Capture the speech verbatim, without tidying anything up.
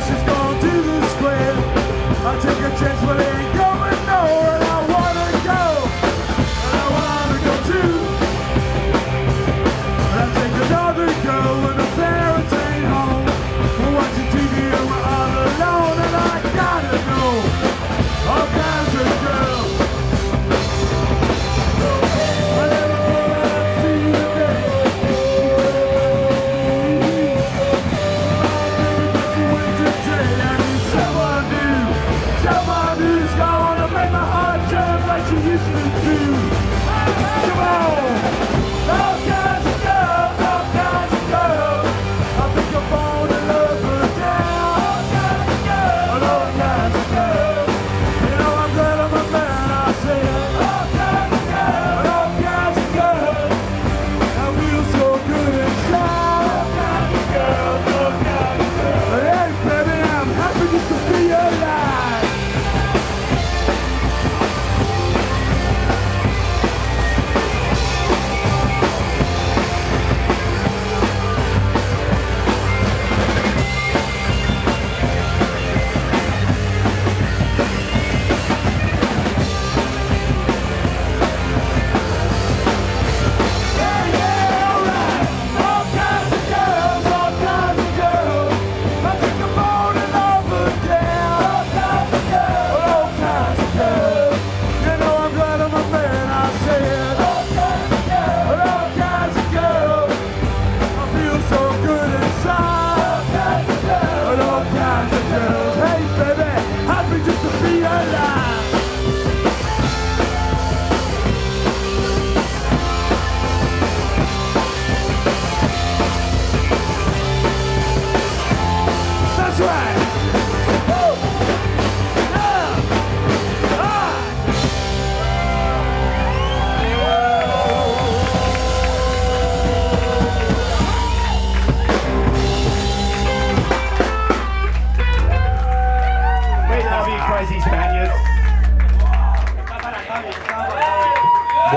close is gone.